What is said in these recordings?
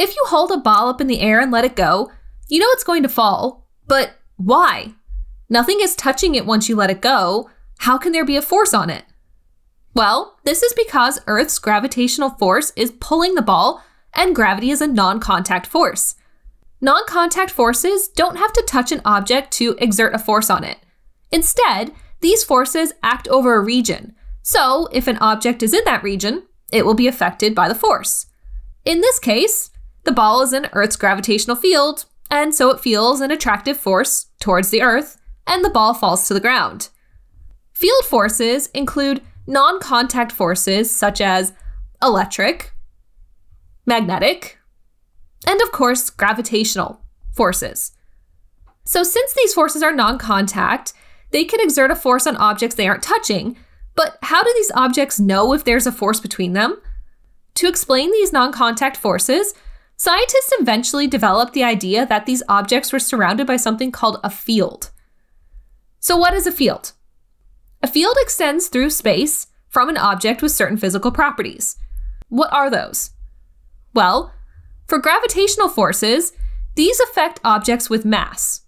If you hold a ball up in the air and let it go, you know it's going to fall. But why? Nothing is touching it once you let it go. How can there be a force on it? Well, this is because Earth's gravitational force is pulling the ball, and gravity is a non-contact force. Non-contact forces don't have to touch an object to exert a force on it. Instead, these forces act over a region. So if an object is in that region, it will be affected by the force. In this case, the ball is in Earth's gravitational field, and so it feels an attractive force towards the Earth, and the ball falls to the ground. Field forces include non-contact forces such as electric, magnetic, and of course, gravitational forces. So since these forces are non-contact, they can exert a force on objects they aren't touching, but how do these objects know if there's a force between them? To explain these non-contact forces, scientists eventually developed the idea that these objects were surrounded by something called a field. So what is a field? A field extends through space from an object with certain physical properties. What are those? Well, for gravitational forces, these affect objects with mass.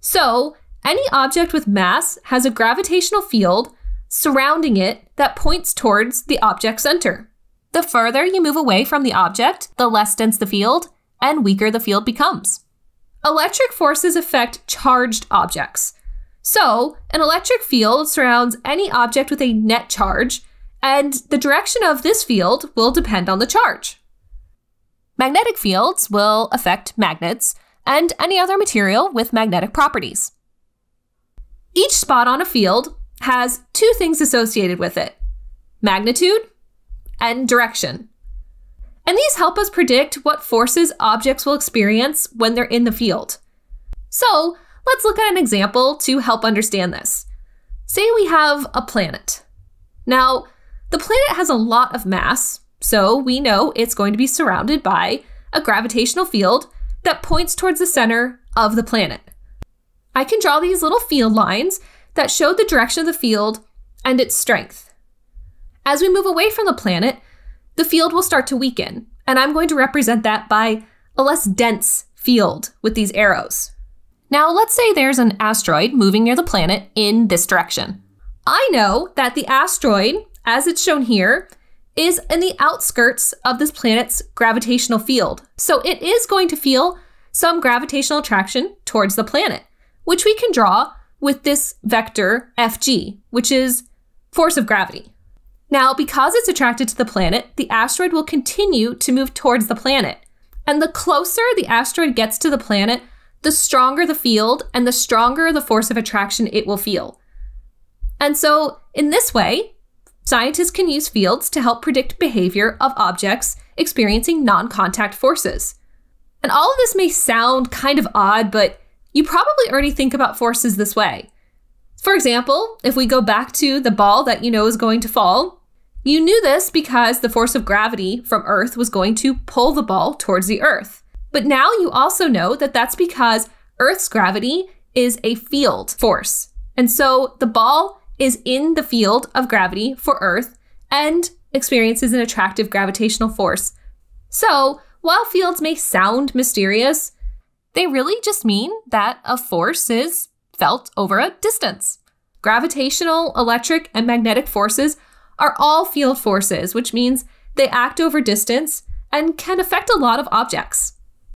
So any object with mass has a gravitational field surrounding it that points towards the object center. The further you move away from the object, the less dense the field and weaker the field becomes. Electric forces affect charged objects. So an electric field surrounds any object with a net charge, and the direction of this field will depend on the charge. Magnetic fields will affect magnets and any other material with magnetic properties. Each spot on a field has two things associated with it: magnitude and direction. And these help us predict what forces objects will experience when they're in the field. So let's look at an example to help understand this. Say we have a planet. Now, the planet has a lot of mass, so we know it's going to be surrounded by a gravitational field that points towards the center of the planet. I can draw these little field lines that show the direction of the field and its strength. As we move away from the planet, the field will start to weaken, and I'm going to represent that by a less dense field with these arrows. Now, let's say there's an asteroid moving near the planet in this direction. I know that the asteroid, as it's shown here, is in the outskirts of this planet's gravitational field. So it is going to feel some gravitational attraction towards the planet, which we can draw with this vector FG, which is force of gravity. Now, because it's attracted to the planet, the asteroid will continue to move towards the planet. And the closer the asteroid gets to the planet, the stronger the field and the stronger the force of attraction it will feel. And so in this way, scientists can use fields to help predict behavior of objects experiencing non-contact forces. And all of this may sound kind of odd, but you probably already think about forces this way. For example, if we go back to the ball that you know is going to fall, you knew this because the force of gravity from Earth was going to pull the ball towards the Earth. But now you also know that that's because Earth's gravity is a field force. And so the ball is in the field of gravity for Earth and experiences an attractive gravitational force. So while fields may sound mysterious, they really just mean that a force is felt over a distance. Gravitational, electric, and magnetic forces are all field forces, which means they act over distance and can affect a lot of objects.